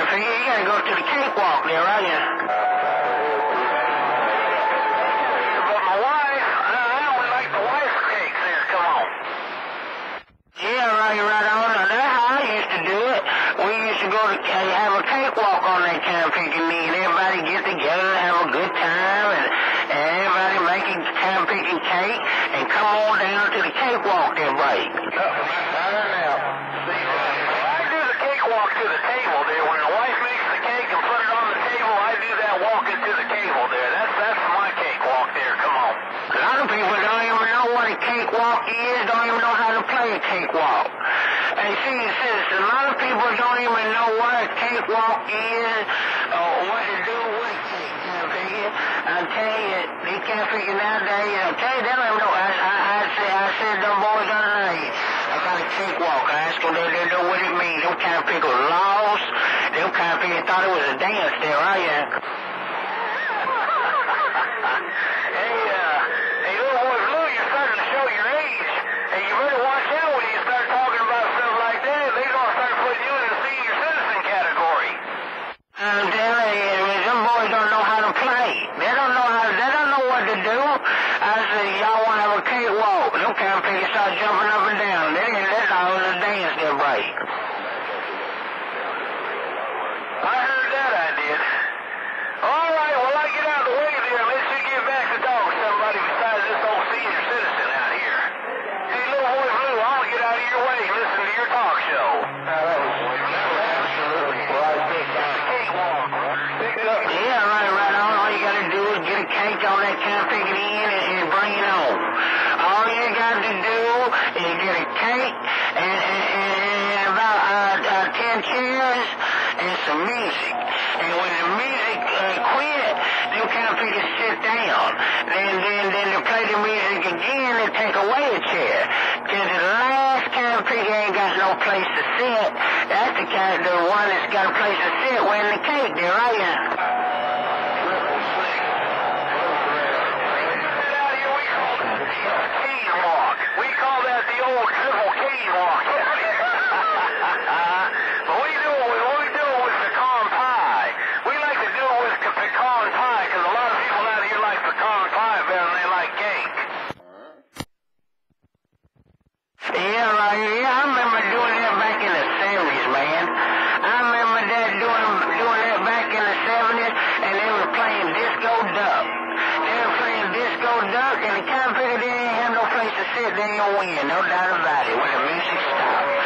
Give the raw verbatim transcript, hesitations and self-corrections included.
They ain't gonna win, no doubt about it, when the music stops.